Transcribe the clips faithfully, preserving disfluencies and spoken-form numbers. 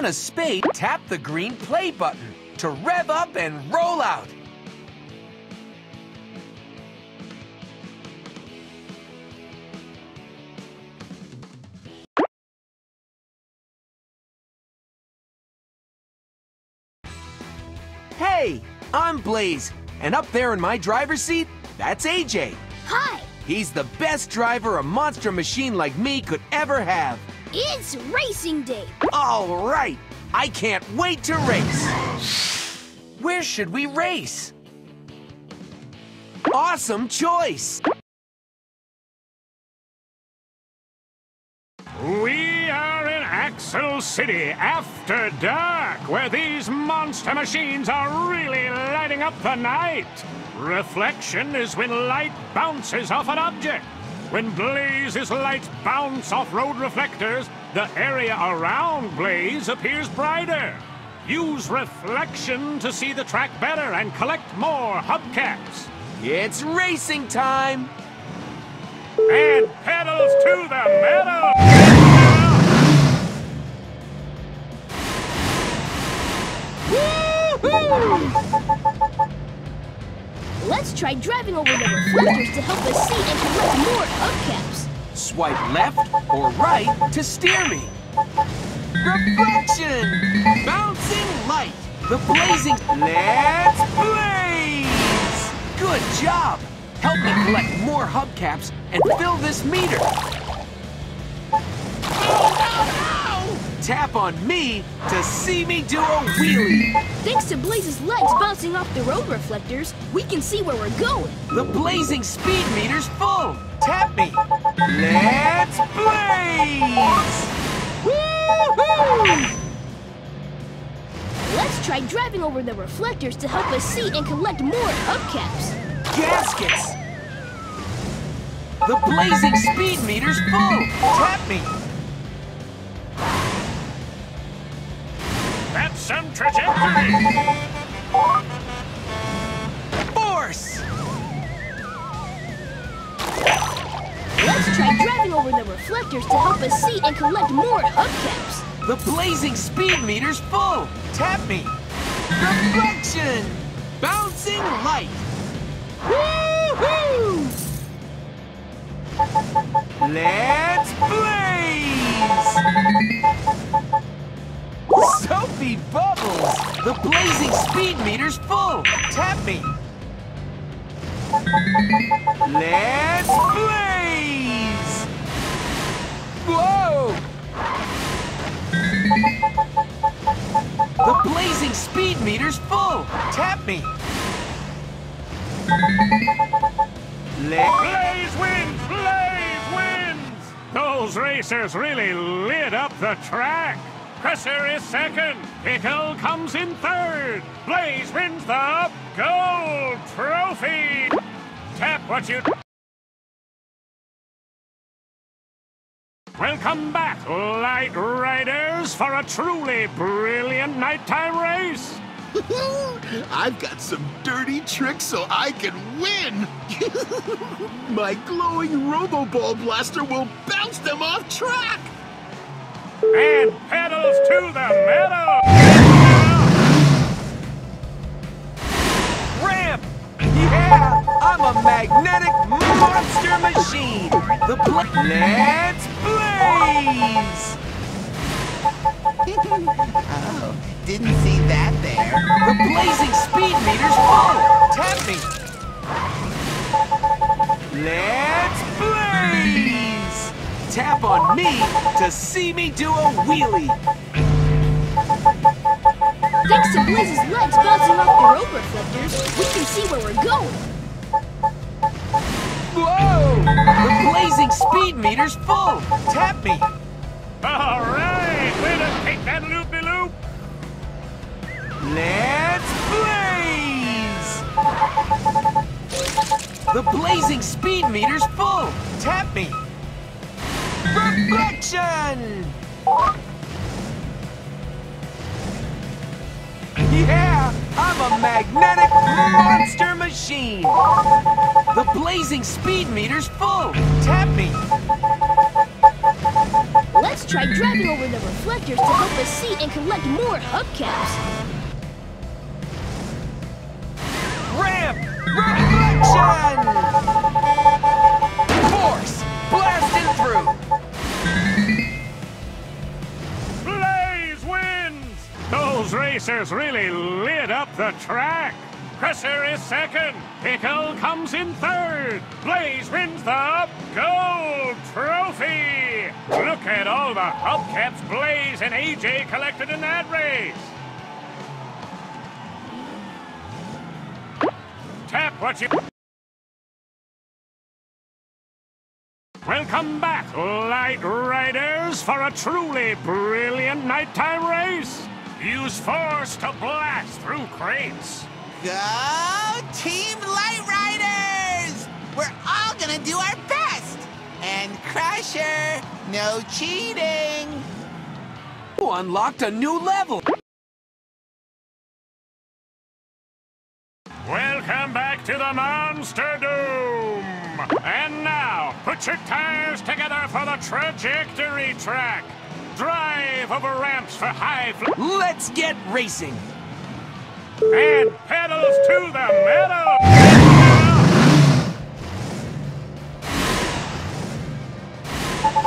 on a spade, tap the green play button to rev up and roll out. Hey, I'm Blaze, and up there in my driver's seat, that's A J. Hi! He's the best driver a monster machine like me could ever have. It's racing day! All right! I can't wait to race! Where should we race? Awesome choice! We are in Axel City after dark, where these monster machines are really lighting up the night. Reflection is when light bounces off an object. When Blaze's lights bounce off road reflectors, the area around Blaze appears brighter. Use reflection to see the track better and collect more hubcaps. It's racing time! And pedals to the metal! Woo-hoo! Let's try driving over the reflectors to help us see and collect more hubcaps. Swipe left or right to steer me. Reflection! Bouncing light! The blazing... Let's blaze! Good job! Help me collect more hubcaps and fill this meter. Oh, no, no! Tap on me to see me do a wheelie. Thanks to Blaze's lights bouncing off the road reflectors, we can see where we're going. The blazing speed meter's full. Tap me. Let's blaze! Woo-hoo! Let's try driving over the reflectors to help us see and collect more hubcaps. Gaskets! The blazing speed meter's full! Tap me! That's some trajectory! Force! Let's try driving over the reflectors to help us see and collect more hubcaps! The blazing speed meter's full! Tap me! Reflection! Bouncing light! Woo-hoo! Let's blaze! Soapy bubbles! The blazing speed meter's full! Tap me! Let's blaze! Whoa! The blazing speed meter's full! Tap me! Blaze wins! Blaze wins! Those racers really lit up the track. Crusher is second. Pickle comes in third. Blaze wins the gold trophy. Tap what you... Welcome back, Light Riders, for a truly brilliant nighttime race. I've got some dirty tricks so I can win! My glowing Robo-Ball Blaster will bounce them off track! And pedals to the metal! Ramp! Yeah! I'm a magnetic monster machine! The bla- Let's blaze! Oh. Didn't see that there. The blazing speed meter's full. Tap me. Let's blaze. Tap on me to see me do a wheelie. Thanks to Blaze's legs bouncing off the road reflectors, we can see where we're going. Whoa! The blazing speed meter's full. Tap me. All right, we're gonna take that loop-de-loop. Let's blaze! The blazing speed meter's full! Tap me! Reflection! Yeah! I'm a magnetic monster machine! The blazing speed meter's full! Tap me! Let's try driving over the reflectors to help us see and collect more hubcaps. Ramp! Reflection! Force! Blast it through! Blaze wins! Those racers really lit up the track! Crusher is second. Pickle comes in third. Blaze wins the gold trophy. Look at all the hubcaps Blaze and A J collected in that race. Tap what you... Welcome back, Light Riders, for a truly brilliant nighttime race. Use force to blast through crates. Go, Team Light Riders! We're all gonna do our best! And Crusher, no cheating! You unlocked a new level! Welcome back to the Monster Doom! And now, put your tires together for the trajectory track! Drive over ramps for high fl- Let's get racing! And pedals to the metal!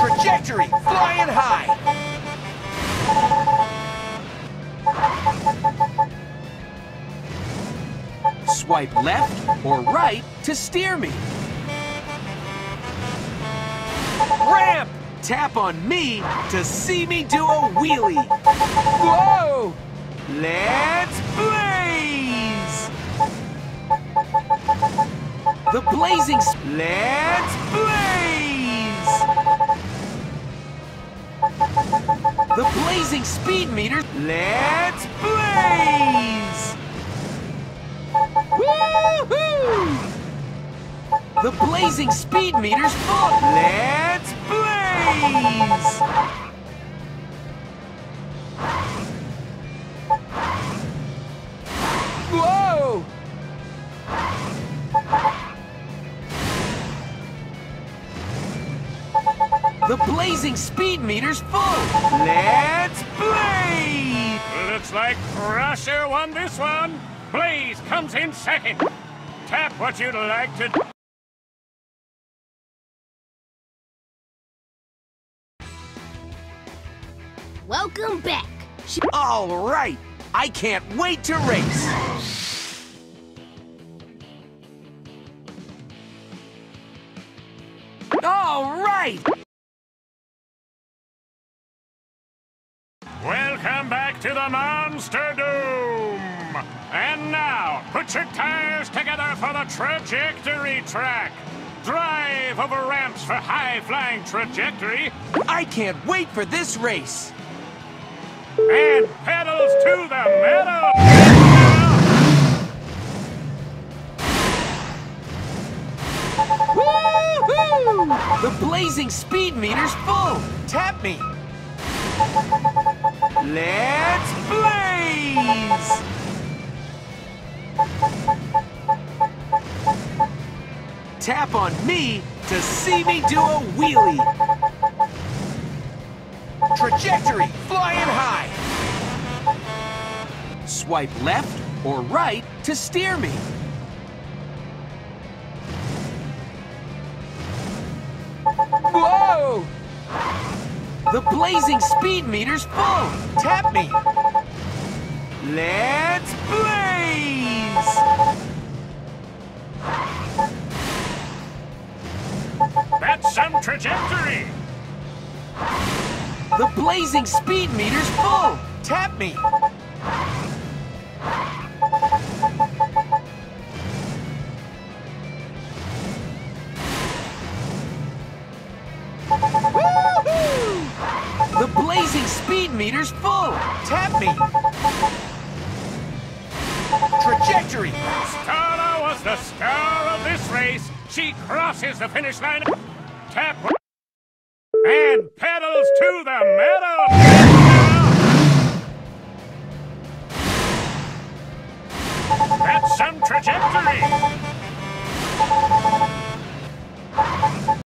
Trajectory flying high! Swipe left or right to steer me. Ramp! Tap on me to see me do a wheelie. Whoa! Let's blaze! The blazing... Let's blaze! The blazing speed meter... Let's blaze! Woohoo! The blazing speed meter's full! Let's blaze! Whoa! The blazing speed meter's full! Let's blaze! Looks like Crusher won this one! Blaze comes in second! Tap what you'd like to do! Welcome back! All right! I can't wait to race! All right! Welcome back to the Monster Doom! And now, put your tires together for the trajectory track! Drive over ramps for high-flying trajectory! I can't wait for this race! And pedals to the metal! Woohoo! The blazing speed meter's full! Tap me! Let's blaze! Tap on me to see me do a wheelie! Trajectory flying high! Swipe left or right to steer me. Whoa! The blazing speed meter's full! Tap me! Let's blaze! That's some trajectory! The blazing speed meter's full! Tap me! Woo-hoo! The blazing speed meter's full! Tap me! Trajectory! Starla was the star of this race! She crosses the finish line! Tap! And pedals to the metal! That's some trajectory!